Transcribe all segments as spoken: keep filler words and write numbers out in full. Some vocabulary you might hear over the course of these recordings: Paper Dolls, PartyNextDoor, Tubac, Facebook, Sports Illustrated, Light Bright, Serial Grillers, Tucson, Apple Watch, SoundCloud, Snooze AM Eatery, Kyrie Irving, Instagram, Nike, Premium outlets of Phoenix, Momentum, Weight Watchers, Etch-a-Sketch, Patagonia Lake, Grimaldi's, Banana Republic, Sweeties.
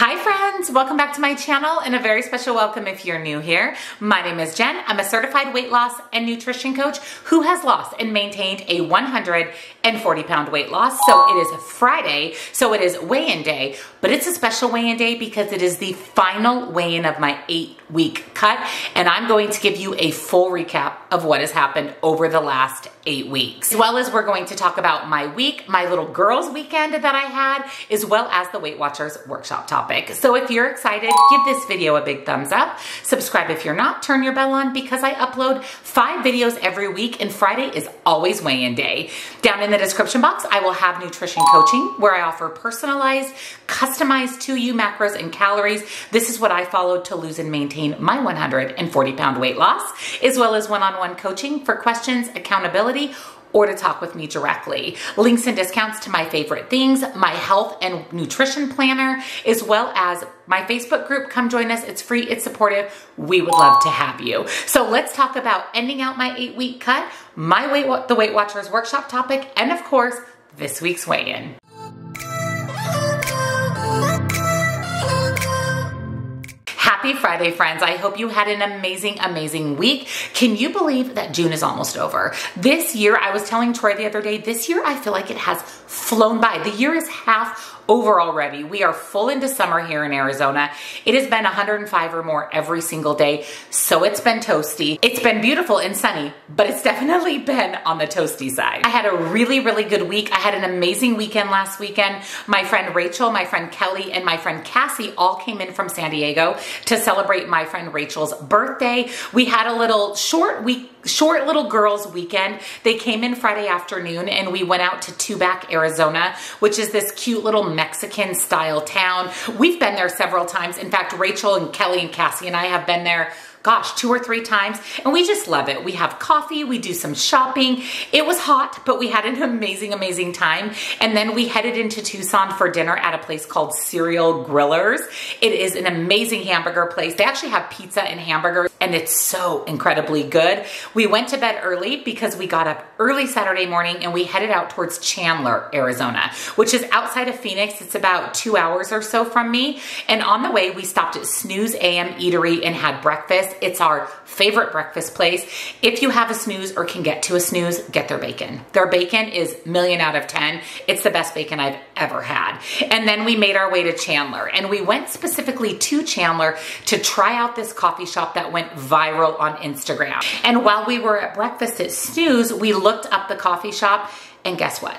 Hi friends, welcome back to my channel and a very special welcome if you're new here. My name is Jen. I'm a certified weight loss and nutrition coach who has lost and maintained a one hundred forty pound weight loss. So it is Friday, so it is weigh-in day, but it's a special weigh-in day because it is the final weigh-in of my eight week cut and I'm going to give you a full recap of what has happened over the last eight weeks. As well as we're going to talk about my week, my little girls weekend that I had, as well as the Weight Watchers workshop topic. So if you're excited, give this video a big thumbs up. Subscribe if you're not, turn your bell on because I upload five videos every week and Friday is always weigh-in day. Down in the description box, I will have nutrition coaching where I offer personalized, customized to you macros and calories. This is what I followed to lose and maintain my one hundred forty pound weight loss, as well as one-on-one coaching for questions, accountability, or to talk with me directly. Links and discounts to my favorite things, my health and nutrition planner, as well as my Facebook group. Come join us. It's free. It's supportive. We would love to have you. So let's talk about ending out my eight week cut, my weight, the Weight Watchers workshop topic, and of course, this week's weigh-in. Happy Friday, friends. I hope you had an amazing, amazing week. Can you believe that June is almost over? This year, I was telling Troy the other day, this year I feel like it has flown by. The year is half over already. We are full into summer here in Arizona. It has been one hundred five or more every single day, so it's been toasty. It's been beautiful and sunny, but it's definitely been on the toasty side. I had a really, really good week. I had an amazing weekend last weekend. My friend Rachel, my friend Kelly, and my friend Cassie all came in from San Diego to celebrate my friend Rachel's birthday. We had a little short week, short little girls weekend. They came in Friday afternoon and we went out to Tubac, Arizona, which is this cute little Mexican style town. We've been there several times. In fact, Rachel and Kelly and Cassie and I have been there, gosh, two or three times, and we just love it. We have coffee, we do some shopping. It was hot, but we had an amazing, amazing time. And then we headed into Tucson for dinner at a place called Serial Grillers. It is an amazing hamburger place. They actually have pizza and hamburgers, and it's so incredibly good. We went to bed early because we got up early Saturday morning and we headed out towards Chandler, Arizona, which is outside of Phoenix. It's about two hours or so from me. And on the way, we stopped at Snooze A M Eatery and had breakfast. It's our favorite breakfast place. If you have a Snooze or can get to a Snooze, get their bacon. Their bacon is million out of ten. It's the best bacon I've ever had. And then we made our way to Chandler and we went specifically to Chandler to try out this coffee shop that went viral on Instagram. And while we were at breakfast at Snooze, we looked up the coffee shop and guess what?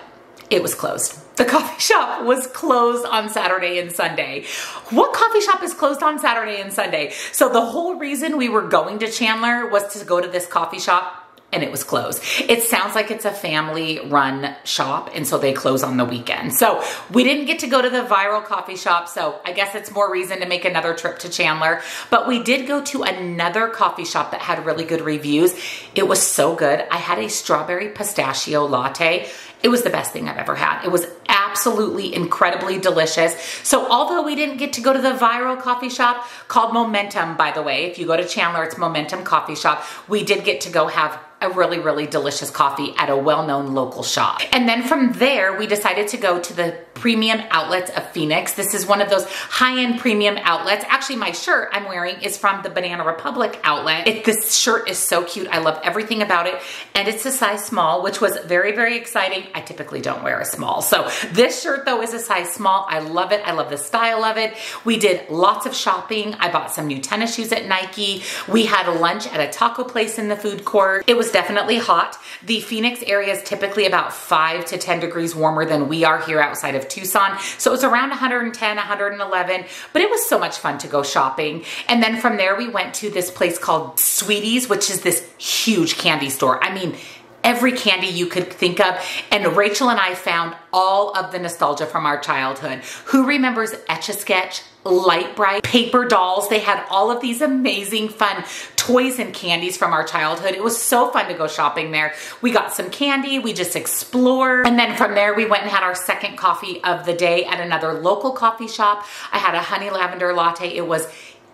It was closed. The coffee shop was closed on Saturday and Sunday. What coffee shop is closed on Saturday and Sunday? So the whole reason we were going to Chandler was to go to this coffee shop and it was closed. It sounds like it's a family run shop and so they close on the weekend. So we didn't get to go to the viral coffee shop, so I guess it's more reason to make another trip to Chandler, but we did go to another coffee shop that had really good reviews. It was so good. I had a strawberry pistachio latte. It was the best thing I've ever had. It was absolutely incredibly delicious. So although we didn't get to go to the viral coffee shop called Momentum, by the way, if you go to Chandler, it's Momentum Coffee Shop, we did get to go have a really, really delicious coffee at a well-known local shop. And then from there, we decided to go to the Premium Outlets of Phoenix. This is one of those high-end premium outlets. Actually, my shirt I'm wearing is from the Banana Republic outlet. It, this shirt is so cute. I love everything about it. And it's a size small, which was very, very exciting. I typically don't wear a small. So this shirt though is a size small. I love it. I love the style of it. We did lots of shopping. I bought some new tennis shoes at Nike. We had lunch at a taco place in the food court. It was definitely hot. The Phoenix area is typically about five to ten degrees warmer than we are here outside of Tucson. So it was around one hundred ten, one hundred eleven, but it was so much fun to go shopping. And then from there, we went to this place called Sweeties, which is this huge candy store. I mean, every candy you could think of. And Rachel and I found all of the nostalgia from our childhood. Who remembers Etch-a-Sketch, Light Bright, Paper Dolls? They had all of these amazing fun toys and candies from our childhood. It was so fun to go shopping there. We got some candy, we just explored. And then from there, we went and had our second coffee of the day at another local coffee shop. I had a honey lavender latte. It was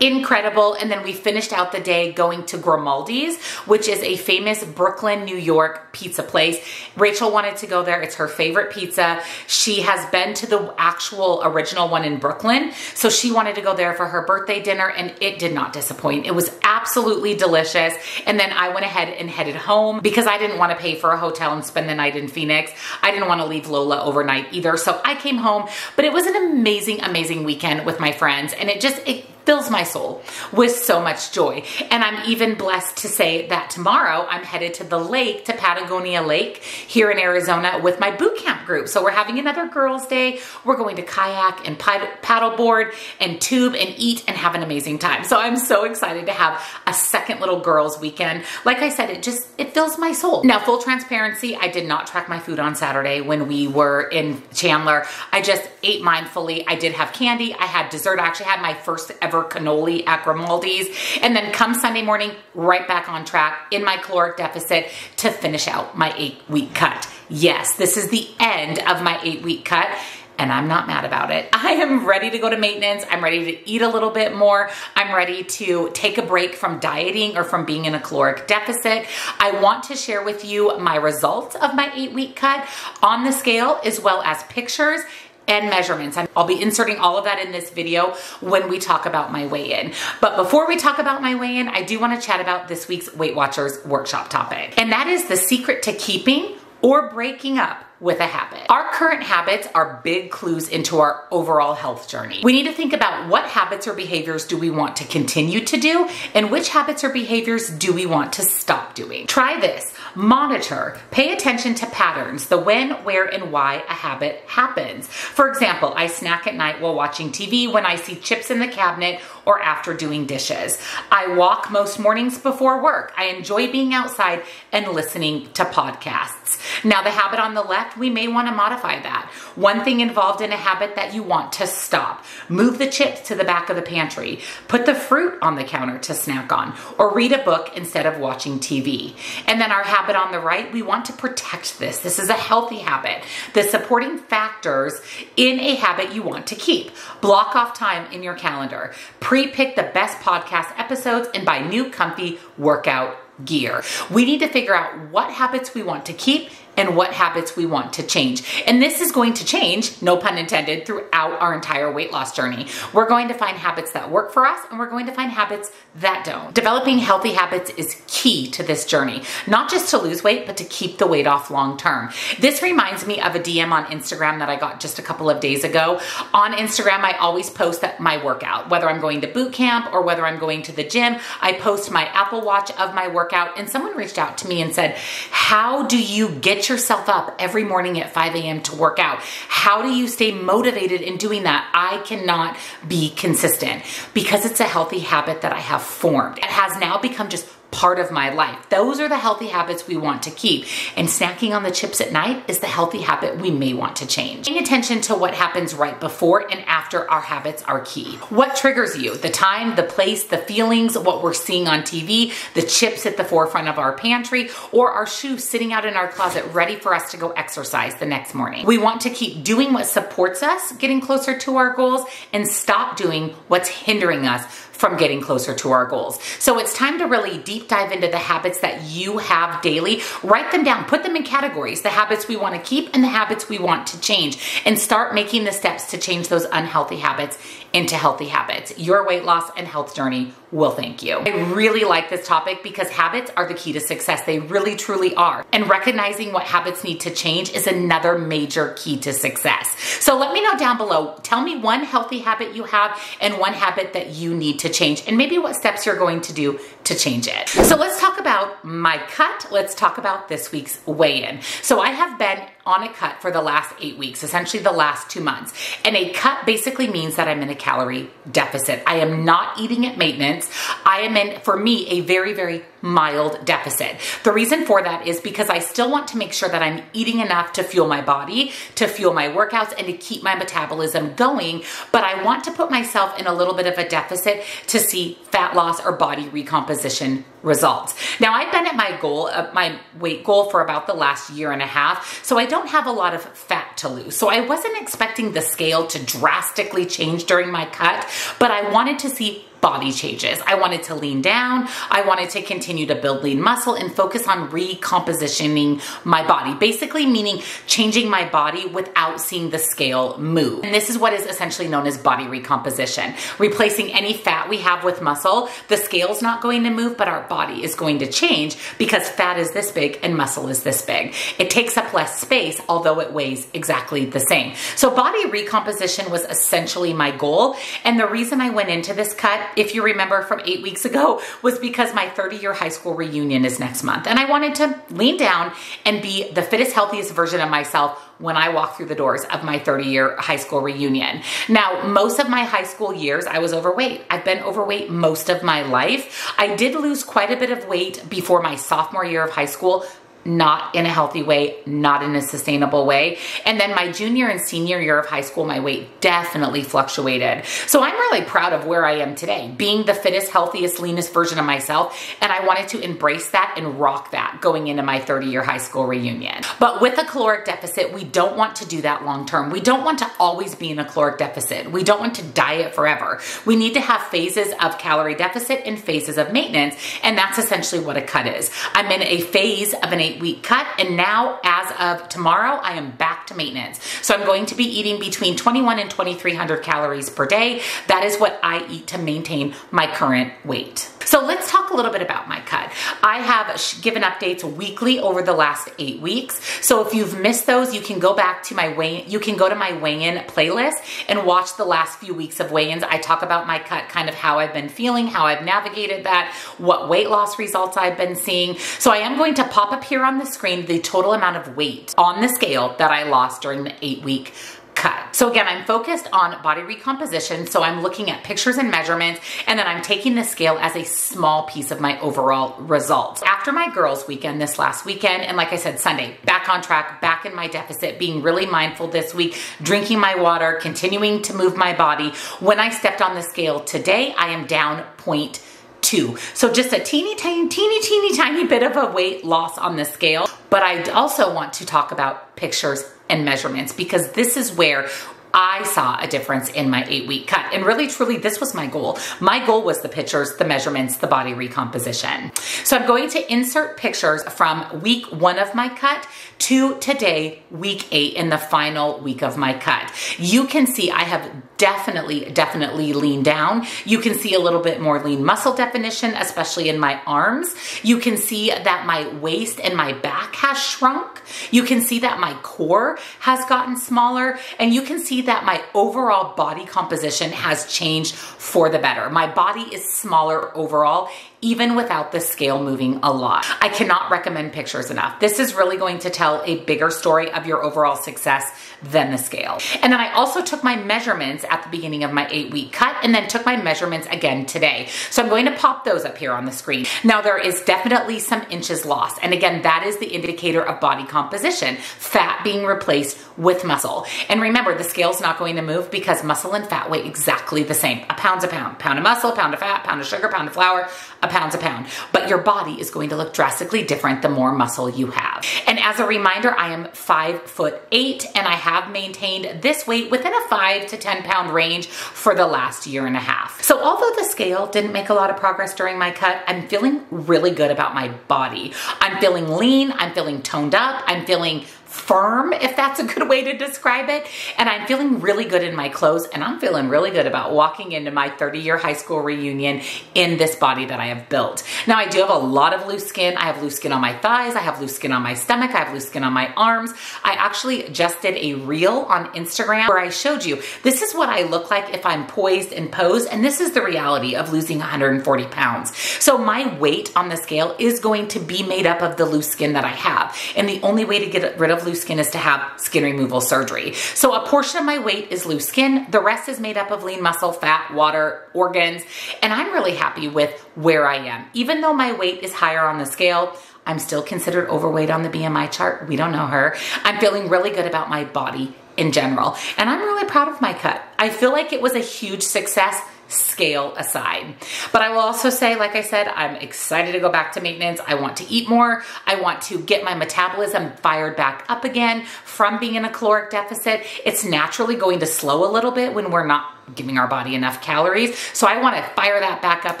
incredible. And then we finished out the day going to Grimaldi's, which is a famous Brooklyn, New York pizza place. Rachel wanted to go there. It's her favorite pizza. She has been to the actual original one in Brooklyn, so she wanted to go there for her birthday dinner, and it did not disappoint. It was absolutely delicious. And then I went ahead and headed home because I didn't want to pay for a hotel and spend the night in Phoenix. I didn't want to leave Lola overnight either, so I came home. But it was an amazing, amazing weekend with my friends, and it just, it fills my soul with so much joy. And I'm even blessed to say that tomorrow I'm headed to the lake, to Patagonia Lake here in Arizona with my boot camp group. So we're having another girls' day. We're going to kayak and paddleboard and tube and eat and have an amazing time. So I'm so excited to have a second little girls' weekend. Like I said, it just, it fills my soul. Now, full transparency, I did not track my food on Saturday when we were in Chandler. I just ate mindfully. I did have candy. I had dessert. I actually had my first ever cannoli at Grimaldi's, and then come Sunday morning, right back on track in my caloric deficit to finish out my eight-week cut. Yes, this is the end of my eight-week cut, and I'm not mad about it. I am ready to go to maintenance. I'm ready to eat a little bit more. I'm ready to take a break from dieting or from being in a caloric deficit. I want to share with you my results of my eight-week cut on the scale, as well as pictures and measurements. I'll be inserting all of that in this video when we talk about my weigh-in. But before we talk about my weigh-in, I do want to chat about this week's Weight Watchers workshop topic, and that is the secret to keeping or breaking up with a habit. Our current habits are big clues into our overall health journey. We need to think about what habits or behaviors do we want to continue to do, and which habits or behaviors do we want to stop doing. Try this. Monitor. Pay attention to patterns, the when, where, and why a habit happens. For example, I snack at night while watching T V, when I see chips in the cabinet, or after doing dishes. I walk most mornings before work. I enjoy being outside and listening to podcasts. Now, the habit on the left, we may want to modify that. One thing involved in a habit that you want to stop. Move the chips to the back of the pantry. Put the fruit on the counter to snack on, or read a book instead of watching T V. And then our habit on the right, we want to protect this. This is a healthy habit. The supporting factors in a habit you want to keep. Block off time in your calendar. Pre-pick the best podcast episodes and buy new comfy workout gear. We need to figure out what habits we want to keep and what habits we want to change. And this is going to change, no pun intended, throughout our entire weight loss journey. We're going to find habits that work for us, and we're going to find habits that don't. Developing healthy habits is key to this journey, not just to lose weight, but to keep the weight off long term. This reminds me of a D M on Instagram that I got just a couple of days ago. On Instagram, I always post that my workout, whether I'm going to boot camp or whether I'm going to the gym. I post my Apple Watch of my workout, and someone reached out to me and said, how do you get yourself up every morning at five A M to work out? How do you stay motivated in doing that? I cannot be consistent, because it's a healthy habit that I have formed. It has now become just part of my life. Those are the healthy habits we want to keep. And snacking on the chips at night is the healthy habit we may want to change. Paying attention to what happens right before and after our habits are key. What triggers you? The time, the place, the feelings, what we're seeing on T V, the chips at the forefront of our pantry, or our shoes sitting out in our closet ready for us to go exercise the next morning. We want to keep doing what supports us getting closer to our goals, and stop doing what's hindering us from getting closer to our goals. So it's time to really deep dive into the habits that you have daily. Write them down, put them in categories, the habits we want to keep and the habits we want to change, and start making the steps to change those unhealthy habits into healthy habits. Your weight loss and health journey will thank you. I really like this topic because habits are the key to success. They really, truly are. And recognizing what habits need to change is another major key to success. So let me know down below. Tell me one healthy habit you have and one habit that you need to change, and maybe what steps you're going to do to change it. So let's talk about my cut. Let's talk about this week's weigh-in. So I have been on a cut for the last eight weeks, essentially the last two months. And a cut basically means that I'm in a calorie deficit. I am not eating at maintenance. I am in, for me, a very, very mild deficit. The reason for that is because I still want to make sure that I'm eating enough to fuel my body, to fuel my workouts, and to keep my metabolism going. But I want to put myself in a little bit of a deficit to see fat loss or body recomposition results. Now, I've been at my goal, uh, my weight goal, for about the last year and a half, so I don't have a lot of fat to lose. So I wasn't expecting the scale to drastically change during my cut, but I wanted to see body changes. I wanted to lean down. I wanted to continue to build lean muscle and focus on recompositioning my body, basically meaning changing my body without seeing the scale move. And this is what is essentially known as body recomposition, replacing any fat we have with muscle. The scale's not going to move, but our body is going to change because fat is this big and muscle is this big. It takes up less space, although it weighs exactly the same. So body recomposition was essentially my goal. And the reason I went into this cut, if you remember from eight weeks ago, was because my thirty year high school reunion is next month. And I wanted to lean down and be the fittest, healthiest version of myself when I walk through the doors of my thirty year high school reunion. Now, most of my high school years, I was overweight. I've been overweight most of my life. I did lose quite a bit of weight before my sophomore year of high school, not in a healthy way, not in a sustainable way. And then my junior and senior year of high school, my weight definitely fluctuated. So I'm really proud of where I am today, being the fittest, healthiest, leanest version of myself. And I wanted to embrace that and rock that going into my thirty year high school reunion. But with a caloric deficit, we don't want to do that long term. We don't want to always be in a caloric deficit. We don't want to diet forever. We need to have phases of calorie deficit and phases of maintenance. And that's essentially what a cut is. I'm in a phase of an eight week cut, and now as of tomorrow I am back to maintenance. So I'm going to be eating between twenty-one and twenty-three hundred calories per day. That is what I eat to maintain my current weight. So let's talk a little bit about my cut. I have given updates weekly over the last eight weeks. So if you've missed those, you can go back to my weigh you can go to my weigh-in playlist and watch the last few weeks of weigh-ins. I talk about my cut, kind of how I've been feeling, how I've navigated that, what weight loss results I've been seeing. So I am going to pop up here on the screen the total amount of weight on the scale that I lost during the eight week cut. So again, I'm focused on body recomposition. So I'm looking at pictures and measurements, and then I'm taking the scale as a small piece of my overall results. After my girls' weekend this last weekend, and like I said, Sunday, back on track, back in my deficit, being really mindful this week, drinking my water, continuing to move my body. When I stepped on the scale today, I am down point two. So just a teeny tiny, teeny, teeny, tiny bit of a weight loss on the scale. But I also want to talk about pictures and measurements, because this is where I saw a difference in my eight week cut. And really, truly, this was my goal. My goal was the pictures, the measurements, the body recomposition. So I'm going to insert pictures from week one of my cut to today, week eight, in the final week of my cut. You can see I have definitely, definitely leaned down. You can see a little bit more lean muscle definition, especially in my arms. You can see that my waist and my back has shrunk. You can see that my core has gotten smaller, and you can see that my overall body composition has changed for the better. My body is smaller overall, even without the scale moving a lot. I cannot recommend pictures enough. This is really going to tell a bigger story of your overall success than the scale. And then I also took my measurements at the beginning of my eight week cut, and then took my measurements again today. So I'm going to pop those up here on the screen. Now, there is definitely some inches lost. And again, that is the indicator of body composition, fat being replaced with muscle. And remember, the scale's not going to move because muscle and fat weigh exactly the same. A pound's a pound, pound of muscle, pound of fat, pound of sugar, pound of flour, a pound's a pound, but your body is going to look drastically different the more muscle you have. And as a reminder, I am five foot eight, and I have maintained this weight within a five to ten pound range for the last year and a half. So although the scale didn't make a lot of progress during my cut, I'm feeling really good about my body. I'm feeling lean, I'm feeling toned up, I'm feeling firm, if that's a good way to describe it. And I'm feeling really good in my clothes, and I'm feeling really good about walking into my thirty year high school reunion in this body that I have built. Now, I do have a lot of loose skin. I have loose skin on my thighs. I have loose skin on my stomach. I have loose skin on my arms. I actually just did a reel on Instagram where I showed you, this is what I look like if I'm poised and posed. And this is the reality of losing one hundred forty pounds. So my weight on the scale is going to be made up of the loose skin that I have. And the only way to get rid of loose skin is to have skin removal surgery. So a portion of my weight is loose skin. The rest is made up of lean muscle, fat, water, organs. And I'm really happy with where I am. Even though my weight is higher on the scale, I'm still considered overweight on the B M I chart. We don't know her. I'm feeling really good about my body in general. And I'm really proud of my cut. I feel like it was a huge success, scale aside. But I will also say, like I said, I'm excited to go back to maintenance. I want to eat more. I want to get my metabolism fired back up again from being in a caloric deficit. It's naturally going to slow a little bit when we're not giving our body enough calories. So I want to fire that back up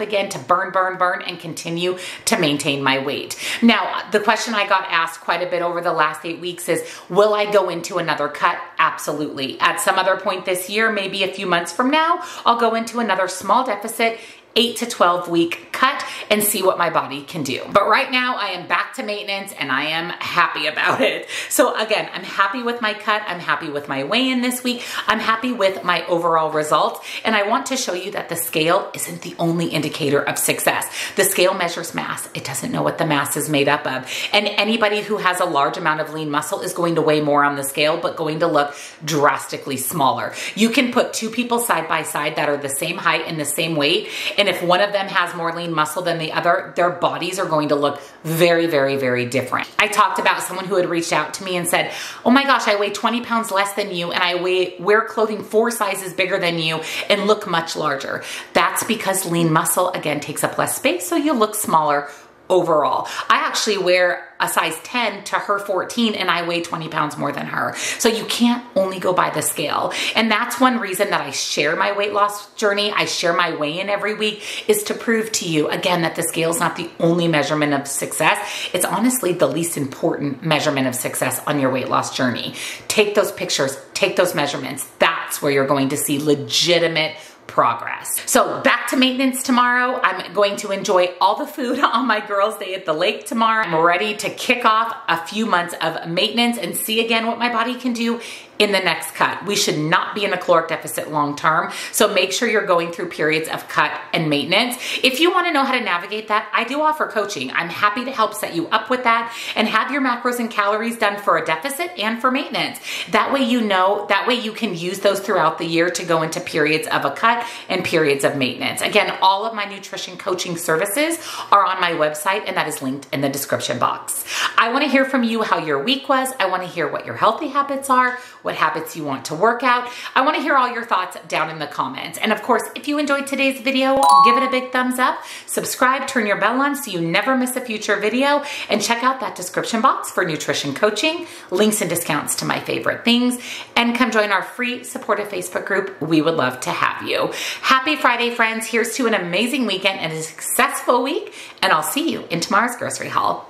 again to burn, burn, burn, and continue to maintain my weight. Now, the question I got asked quite a bit over the last eight weeks is, will I go into another cut? Absolutely. At some other point this year, maybe a few months from now, I'll go into another small deficit eight to twelve week cut and see what my body can do. But right now I am back to maintenance and I am happy about it. So again, I'm happy with my cut. I'm happy with my weigh-in this week. I'm happy with my overall results. And I want to show you that the scale isn't the only indicator of success. The scale measures mass. It doesn't know what the mass is made up of. And anybody who has a large amount of lean muscle is going to weigh more on the scale, but going to look drastically smaller. You can put two people side by side that are the same height and the same weight, and if one of them has more lean muscle than the other, their bodies are going to look very, very, very different. I talked about someone who had reached out to me and said, oh my gosh, I weigh twenty pounds less than you and I weigh, wear clothing four sizes bigger than you and look much larger. That's because lean muscle, again, takes up less space, so you look smaller overall. I actually wear a size ten to her fourteen and I weigh twenty pounds more than her. So you can't only go by the scale. And that's one reason that I share my weight loss journey. I share my weigh-in every week, is to prove to you again that the scale is not the only measurement of success. It's honestly the least important measurement of success on your weight loss journey. Take those pictures, take those measurements. That's where you're going to see legitimate progress. So back to maintenance tomorrow. I'm going to enjoy all the food on my girls' day at the lake tomorrow. I'm ready to kick off a few months of maintenance and see again what my body can do in the next cut. We should not be in a caloric deficit long term, so make sure you're going through periods of cut and maintenance. If you want to know how to navigate that, I do offer coaching. I'm happy to help set you up with that and have your macros and calories done for a deficit and for maintenance. That way you know, that way you can use those throughout the year to go into periods of a cut and periods of maintenance. Again, all of my nutrition coaching services are on my website and that is linked in the description box. I want to hear from you how your week was. I want to hear what your healthy habits are, what habits you want to work out. I want to hear all your thoughts down in the comments. And of course, if you enjoyed today's video, give it a big thumbs up, subscribe, turn your bell on so you never miss a future video, and check out that description box for nutrition coaching, links and discounts to my favorite things, and come join our free supportive Facebook group. We would love to have you. Happy Friday, friends. Here's to an amazing weekend and a successful week, and I'll see you in tomorrow's grocery haul.